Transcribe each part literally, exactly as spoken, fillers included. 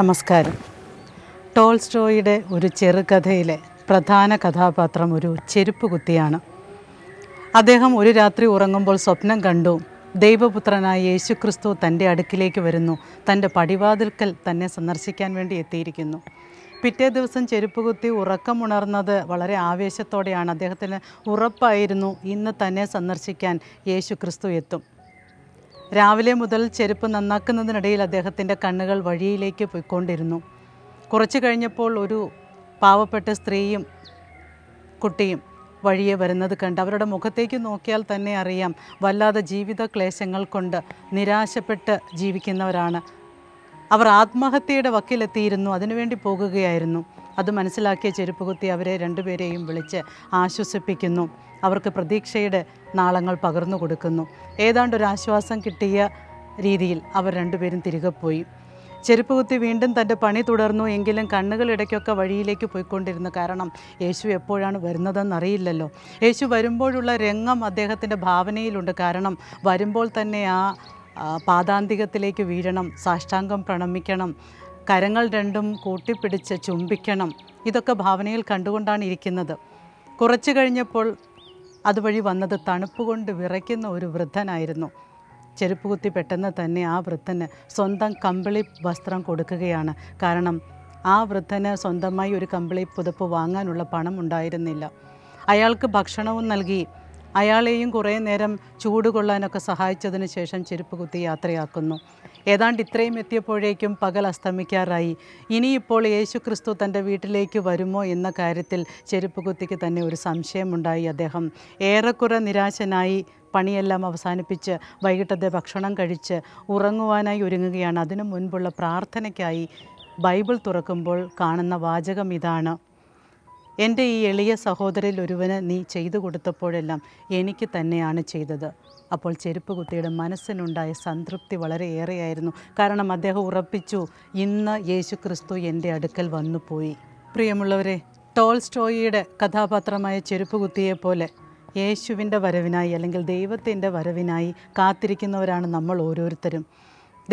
നമസ്കാരം. ടോൾസ്റ്റോയുടെ ഒരു ചെറുകഥയിലെ പ്രധാന കഥാപാത്രം ഒരു ചെരുപ്പ് കുത്തിയാണ്. അദ്ദേഹം ഒരു രാത്രി ഉറങ്ങുമ്പോൾ സ്വപ്നം കണ്ടു. ദൈവപുത്രനായ യേശുക്രിസ്തു തൻ്റെ അടുക്കിലേക്ക് വരുന്നു, തൻ്റെ പടിവാതിൽക്കൽ തന്നെ സന്ദർശിക്കാൻ വേണ്ടി എത്തിയിരിക്കുന്നു. പിറ്റേ ദിവസം ചെരുപ്പുകുത്തി ഉറക്കമുണർന്നത് വളരെ ആവേശത്തോടെയാണ്. അദ്ദേഹത്തിന് ഉറപ്പായിരുന്നു ഇന്ന് തന്നെ സന്ദർശിക്കാൻ യേശു ക്രിസ്തു എത്തും. രാവിലെ മുതൽ ചെരുപ്പ് നന്നാക്കുന്നതിനിടയിൽ അദ്ദേഹത്തിൻ്റെ കണ്ണുകൾ വഴിയിലേക്ക് പോയിക്കൊണ്ടിരുന്നു. കുറച്ചു കഴിഞ്ഞപ്പോൾ ഒരു പാവപ്പെട്ട സ്ത്രീയും കുട്ടിയും വഴിയെ വരുന്നത് കണ്ട് അവരുടെ മുഖത്തേക്ക് നോക്കിയാൽ തന്നെ അറിയാം, വല്ലാതെ ജീവിത ക്ലേശങ്ങൾ കൊണ്ട് നിരാശപ്പെട്ട് ജീവിക്കുന്നവരാണ് അവർ. ആത്മഹത്യയുടെ വക്കിലെത്തിയിരുന്നു, അതിനുവേണ്ടി പോകുകയായിരുന്നു. അത് മനസ്സിലാക്കിയ ചെരുപ്പുകുത്തി അവരെ രണ്ടുപേരെയും വിളിച്ച് ആശ്വസിപ്പിക്കുന്നു, അവർക്ക് പ്രതീക്ഷയുടെ നാളങ്ങൾ പകർന്നു കൊടുക്കുന്നു. ഏതാണ്ടൊരു ആശ്വാസം കിട്ടിയ രീതിയിൽ അവർ രണ്ടുപേരും തിരികെ പോയി. ചെരുപ്പുകുത്തി വീണ്ടും തൻ്റെ പണി തുടർന്നു. എങ്കിലും കണ്ണുകളിടയ്ക്കൊക്കെ വഴിയിലേക്ക് പോയിക്കൊണ്ടിരുന്നു. കാരണം യേശു എപ്പോഴാണ് വരുന്നതെന്നറിയില്ലല്ലോ. യേശു വരുമ്പോഴുള്ള രംഗം അദ്ദേഹത്തിൻ്റെ ഭാവനയിലുണ്ട്. കാരണം വരുമ്പോൾ തന്നെ ആ പാദാന്തികത്തിലേക്ക് വീഴണം, സാഷ്ടാംഗം പ്രണമിക്കണം, കരങ്ങൾ രണ്ടും കൂട്ടിപ്പിടിച്ച് ചുംബിക്കണം. ഇതൊക്കെ ഭാവനയിൽ കണ്ടുകൊണ്ടാണ് ഇരിക്കുന്നത്. കുറച്ച് കഴിഞ്ഞപ്പോൾ അതുവഴി വന്നത് തണുപ്പ് കൊണ്ട് വിറയ്ക്കുന്ന ഒരു വൃദ്ധനായിരുന്നു. ചെരുപ്പുകുത്തി പെട്ടെന്ന് തന്നെ ആ വൃദ്ധന് സ്വന്തം കമ്പിളി വസ്ത്രം കൊടുക്കുകയാണ്. കാരണം ആ വൃദ്ധന് സ്വന്തമായി ഒരു കമ്പിളി പുതപ്പ് വാങ്ങാനുള്ള പണം ഉണ്ടായിരുന്നില്ല. അയാൾക്ക് ഭക്ഷണവും നൽകി. അയാളെയും കുറേ നേരം ചൂടുകൊള്ളാനൊക്കെ സഹായിച്ചതിന് ശേഷം ചെരുപ്പുകുത്തി യാത്രയാക്കുന്നു. ഏതാണ്ട് ഇത്രയും എത്തിയപ്പോഴേക്കും പകൽ അസ്തമിക്കാറായി. ഇനിയിപ്പോൾ യേശു ക്രിസ്തു തൻ്റെ വീട്ടിലേക്ക് വരുമോ എന്ന കാര്യത്തിൽ ചെരുപ്പുകുത്തിക്ക് തന്നെ ഒരു സംശയമുണ്ടായി. അദ്ദേഹം ഏറെക്കുറെ നിരാശനായി പണിയെല്ലാം അവസാനിപ്പിച്ച് വൈകിട്ടത്തെ ഭക്ഷണം കഴിച്ച് ഉറങ്ങുവാനായി ഒരുങ്ങുകയാണ്. അതിനു മുൻപുള്ള പ്രാർത്ഥനയ്ക്കായി ബൈബിൾ തുറക്കുമ്പോൾ കാണുന്ന വാചകം ഇതാണ്: എൻ്റെ ഈ എളിയ സഹോദരിൽ ഒരുവന് നീ ചെയ്തു കൊടുത്തപ്പോഴെല്ലാം എനിക്ക് തന്നെയാണ് ചെയ്തത്. അപ്പോൾ ചെരുപ്പുകുത്തിയുടെ മനസ്സിനുണ്ടായ സംതൃപ്തി വളരെയേറെയായിരുന്നു. കാരണം അദ്ദേഹം ഉറപ്പിച്ചു, ഇന്ന് യേശു ക്രിസ്തു എൻ്റെ അടുക്കൽ വന്നു പോയി. പ്രിയമുള്ളവരെ, ടോൾസ്റ്റോയിയുടെ കഥാപാത്രമായ ചെരുപ്പുകുത്തിയെപ്പോലെ യേശുവിൻ്റെ വരവിനായി അല്ലെങ്കിൽ ദൈവത്തിൻ്റെ വരവിനായി കാത്തിരിക്കുന്നവരാണ് നമ്മൾ ഓരോരുത്തരും.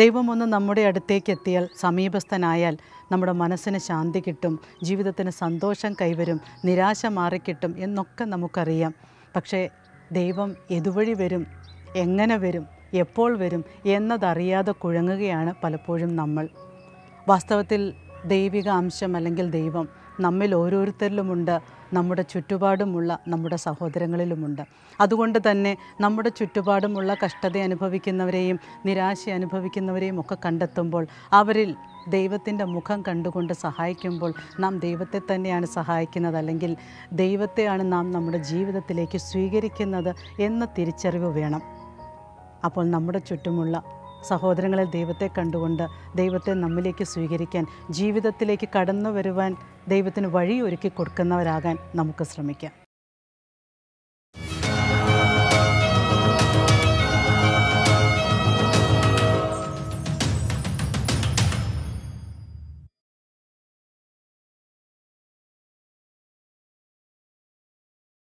ദൈവമൊന്ന് നമ്മുടെ അടുത്തേക്ക് എത്തിയാൽ, സമീപസ്ഥനായാൽ നമ്മുടെ മനസ്സിന് ശാന്തി കിട്ടും, ജീവിതത്തിന് സന്തോഷം കൈവരും, നിരാശ മാറിക്കിട്ടും എന്നൊക്കെ നമുക്കറിയാം. പക്ഷേ ദൈവം എതുവഴി വരും, എങ്ങനെ വരും, എപ്പോൾ വരും എന്നതറിയാതെ കുഴങ്ങുകയാണ് പലപ്പോഴും നമ്മൾ. വാസ്തവത്തിൽ ദൈവിക അംശം അല്ലെങ്കിൽ ദൈവം നമ്മിൽ ഓരോരുത്തരിലുമുണ്ട്, നമ്മുടെ ചുറ്റുപാടുമുള്ള നമ്മുടെ സഹോദരങ്ങളിലുമുണ്ട്. അതുകൊണ്ട് തന്നെ നമ്മുടെ ചുറ്റുപാടുമുള്ള കഷ്ടത അനുഭവിക്കുന്നവരെയും നിരാശ അനുഭവിക്കുന്നവരെയും ഒക്കെ കണ്ടെത്തുമ്പോൾ, അവരിൽ ദൈവത്തിൻ്റെ മുഖം കണ്ടുകൊണ്ട് സഹായിക്കുമ്പോൾ നാം ദൈവത്തെ തന്നെയാണ് സഹായിക്കുന്നത്, അല്ലെങ്കിൽ ദൈവത്തെയാണ് നാം നമ്മുടെ ജീവിതത്തിലേക്ക് സ്വീകരിക്കുന്നത് എന്ന തിരിച്ചറിവ് വേണം. അപ്പോൾ നമ്മുടെ ചുറ്റുമുള്ള സഹോദരങ്ങളിൽ ദൈവത്തെ കണ്ടുകൊണ്ട് ദൈവത്തെ നമ്മിലേക്ക് സ്വീകരിക്കാൻ, ജീവിതത്തിലേക്ക് കടന്നു വരുവാൻ ദൈവത്തിന് വഴി ഒരുക്കി കൊടുക്കുന്നവരാകാൻ നമുക്ക് ശ്രമിക്കാം.